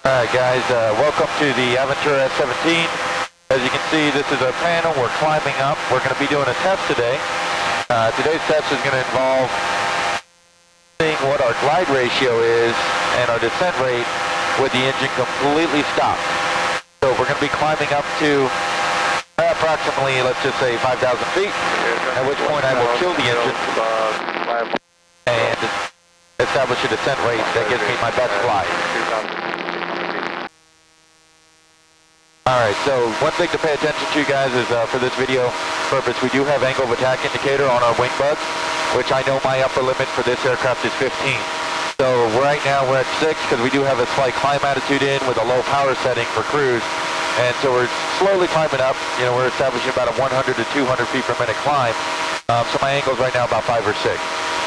Alright guys, welcome to the Aventura S17. As you can see, this is our panel. We're climbing up. We're going to be doing a test today. Today's test is going to involve seeing what our glide ratio is and our descent rate with the engine completely stopped. So we're going to be climbing up to approximately, let's just say 5,000 feet, at which point I will kill the engine and establish a descent rate that gives me my best glide. Alright, so one thing to pay attention to, guys, is for this video purpose, we do have angle of attack indicator on our WingBug, which I know my upper limit for this aircraft is 15. So right now we're at 6 because we do have a slight climb attitude in with a low power setting for cruise. And so we're slowly climbing up. You know, we're establishing about a 100 to 200 feet per minute climb. So my angle's right now about 5 or 6.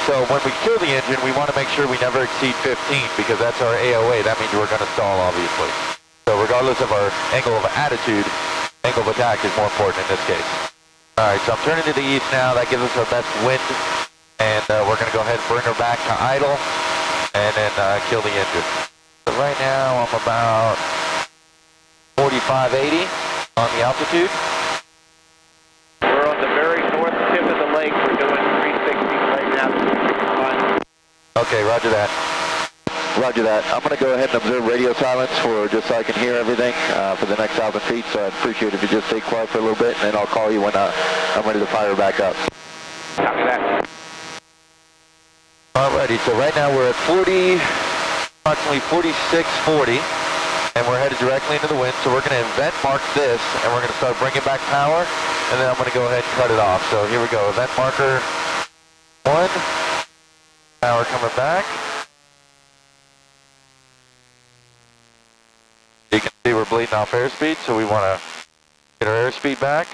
So when we kill the engine, we want to make sure we never exceed 15 because that's our AOA. That means we're going to stall, obviously. So regardless of our angle of attitude, angle of attack is more important in this case. Alright, so I'm turning to the east now. That gives us our best wind. And we're going to go ahead and bring her back to idle. And then kill the engine. So right now I'm about 4580 on the altitude. We're on the very north tip of the lake. We're doing 360 right now. Okay, roger that. Roger that. I'm going to go ahead and observe radio silence for just so I can hear everything for the next 1,000 feet, so I'd appreciate it if you just stay quiet for a little bit, and then I'll call you when I'm ready to fire back up. Copy that. Alrighty, so right now we're at approximately 4640, and we're headed directly into the wind, so we're going to event mark this, and we're going to start bringing back power, and then I'm going to go ahead and cut it off. So here we go, event marker 1, power coming back. You can see we're bleeding off airspeed, so we want to get our airspeed back,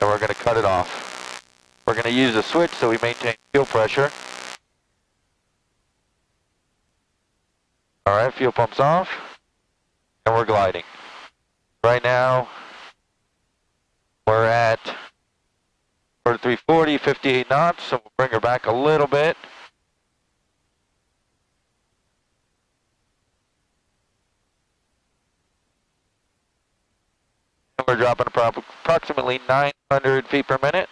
and we're going to cut it off. We're going to use a switch so we maintain fuel pressure. Alright, fuel pump's off, and we're gliding. Right now, we're at 4340, 58 knots, so we'll bring her back a little bit. We're dropping approximately 900 feet per minute.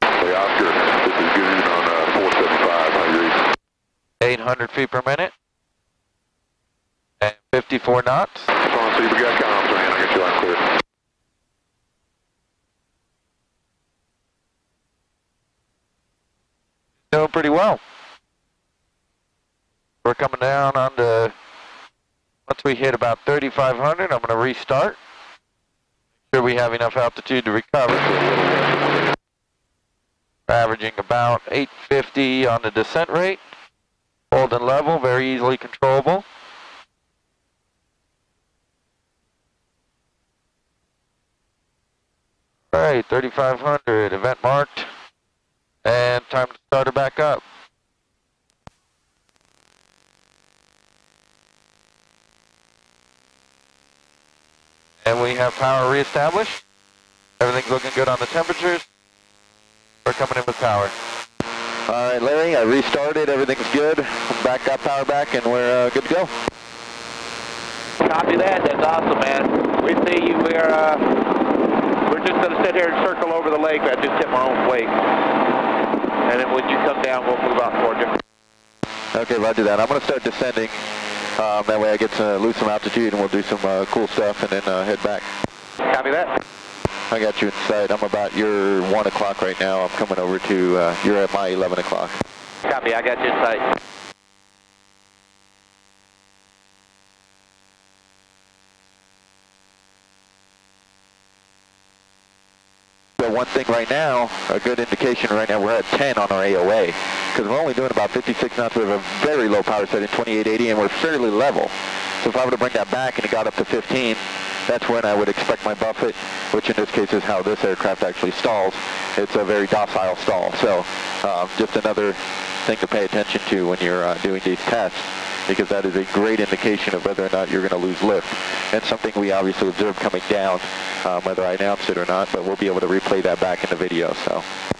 Hey Oscar, this is Goon on 475, how do you read? 800 feet per minute. And 54 knots. So you've got comms, man, I got you on clear. Doing pretty well. We're coming down on the... Once we hit about 3,500, I'm going to restart. Make sure we have enough altitude to recover. We're averaging about 850 on the descent rate. Holding level, very easily controllable. All right, 3,500, event marked. And time to start her back up. And we have power reestablished. Everything's looking good on the temperatures. We're coming in with power. All right, Larry, I restarted. Everything's good. Back up, power back, and we're good to go. Copy that. That's awesome, man. We see you. We're just going to sit here and circle over the lake. I just hit my own wake. And then when you come down, we'll move out toward you. Okay, roger that. I'm going to start descending. That way I get to lose some altitude and we'll do some cool stuff and then head back. Copy that. I got you inside. I'm about your 1 o'clock right now. I'm coming over to, you're at my 11 o'clock. Copy, I got you inside. So one thing right now, a good indication right now, we're at 10 on our AOA. Because we're only doing about 56 knots. We have a very low power setting, 2880, and we're fairly level. So if I were to bring that back and it got up to 15, that's when I would expect my buffet, which in this case is how this aircraft actually stalls. It's a very docile stall. So just another thing to pay attention to when you're doing these tests, because that is a great indication of whether or not you're going to lose lift. And something we obviously observed coming down, whether I announced it or not, but we'll be able to replay that back in the video. So.